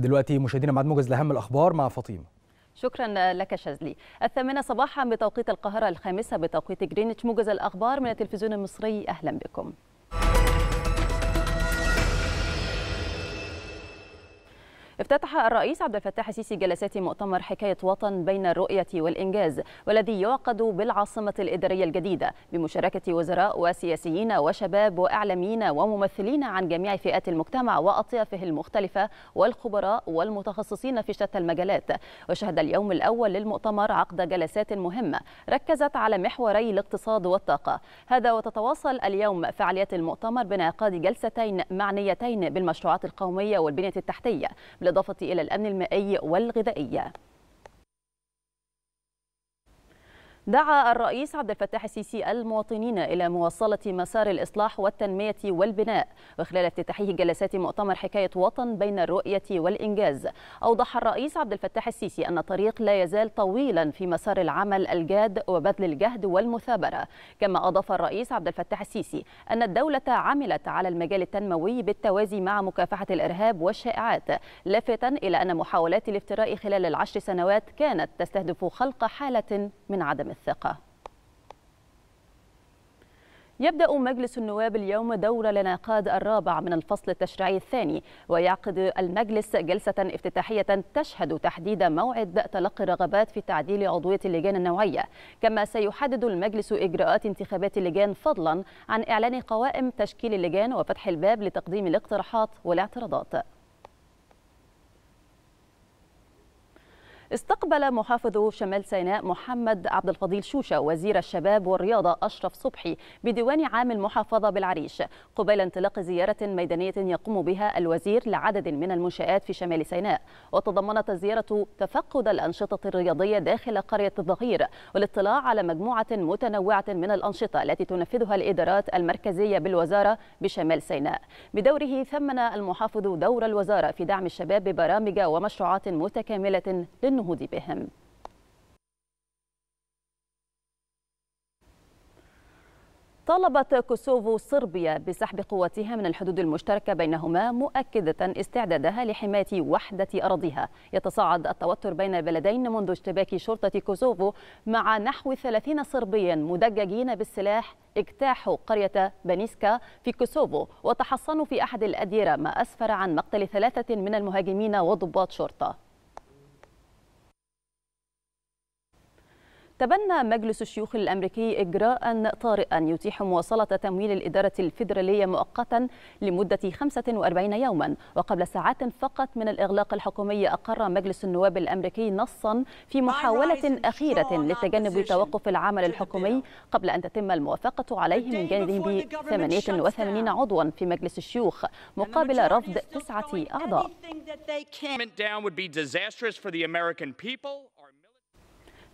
دلوقتي مشاهدينا ميعاد موجز لأهم الأخبار مع فاطمة. شكرا لك شاذلي. 8 صباحا بتوقيت القاهرة، 5 بتوقيت جرينتش، موجز الأخبار من التلفزيون المصري. أهلا بكم. افتتح الرئيس عبد الفتاح السيسي جلسات مؤتمر حكاية وطن بين الرؤية والإنجاز، والذي يعقد بالعاصمة الإدارية الجديدة بمشاركة وزراء وسياسيين وشباب وإعلاميين وممثلين عن جميع فئات المجتمع وأطيافه المختلفة والخبراء والمتخصصين في شتى المجالات. وشهد اليوم الأول للمؤتمر عقد جلسات مهمة ركزت على محوري الاقتصاد والطاقة. هذا وتتواصل اليوم فعاليات المؤتمر بانعقاد جلستين معنيتين بالمشروعات القومية والبنية التحتية، بالإضافة إلى الأمن المائي والغذائي. دعا الرئيس عبد الفتاح السيسي المواطنين إلى مواصلة مسار الإصلاح والتنمية والبناء. وخلال افتتاحه جلسات مؤتمر حكاية وطن بين الرؤية والإنجاز، أوضح الرئيس عبد الفتاح السيسي أن الطريق لا يزال طويلا في مسار العمل الجاد وبذل الجهد والمثابرة. كما أضاف الرئيس عبد الفتاح السيسي أن الدولة عملت على المجال التنموي بالتوازي مع مكافحة الإرهاب والشائعات، لافتا إلى أن محاولات الافتراء خلال ال10 سنوات كانت تستهدف خلق حالة من عدم الثقة. يبدأ مجلس النواب اليوم دور الانعقاد الرابع من الفصل التشريعي الثاني، ويعقد المجلس جلسة افتتاحية تشهد تحديد موعد تلقي الرغبات في تعديل عضوية اللجان النوعية. كما سيحدد المجلس إجراءات انتخابات اللجان، فضلا عن إعلان قوائم تشكيل اللجان وفتح الباب لتقديم الاقتراحات والاعتراضات. استقبل محافظ شمال سيناء محمد عبد الفضيل شوشه وزير الشباب والرياضة أشرف صبحي بديوان عام المحافظة بالعريش، قبيل انطلاق زيارة ميدانية يقوم بها الوزير لعدد من المنشآت في شمال سيناء. وتضمنت الزيارة تفقد الأنشطة الرياضية داخل قرية الظهير والاطلاع على مجموعة متنوعة من الأنشطة التي تنفذها الإدارات المركزية بالوزارة بشمال سيناء. بدوره ثمن المحافظ دور الوزارة في دعم الشباب ببرامج ومشروعات متكاملة النهوض بهم. طالبت كوسوفو صربيا بسحب قواتها من الحدود المشتركة بينهما، مؤكدة استعدادها لحماية وحدة أراضيها. يتصاعد التوتر بين البلدين منذ اشتباك شرطة كوسوفو مع نحو 30 صربيا مدججين بالسلاح اجتاحوا قرية بانيسكا في كوسوفو وتحصنوا في أحد الأديرة، ما أسفر عن مقتل 3 من المهاجمين وضباط شرطة. تبنى مجلس الشيوخ الأمريكي إجراءً طارئاً يتيح مواصلة تمويل الإدارة الفيدرالية مؤقتاً لمدة 45 يوماً. وقبل ساعات فقط من الإغلاق الحكومي أقر مجلس النواب الأمريكي نصاً في محاولة أخيرة لتجنب توقف العمل الحكومي قبل أن تتم الموافقة عليه من جانبه 88 عضواً في مجلس الشيوخ مقابل رفض 9 أعضاء.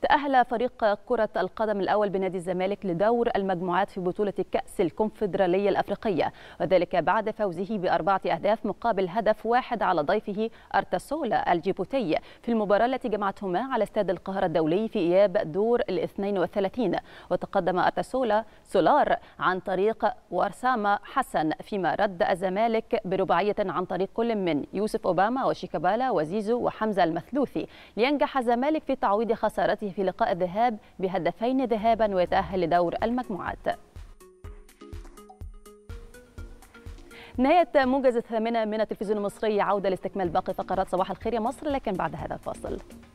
تأهل فريق كرة القدم الأول بنادي الزمالك لدور المجموعات في بطولة كأس الكونفدرالية الأفريقية، وذلك بعد فوزه ب4 أهداف مقابل هدف 1 على ضيفه أرتاسولا الجيبوتي في المباراة التي جمعتهما على استاد القاهرة الدولي في إياب دور 32. وتقدم أرتاسولا سولار عن طريق وأرسام حسن، فيما رد الزمالك برباعية عن طريق كل من يوسف أوباما وشيكابالا وزيزو وحمزة المثلوثي، لينجح الزمالك في تعويض خسارته في لقاء الذهاب ب2 ذهابا ويتأهل لدور المجموعات. نهاية موجز 8 من التلفزيون المصري، عودة لاستكمال باقي فقرات صباح الخير يا مصر، لكن بعد هذا الفاصل.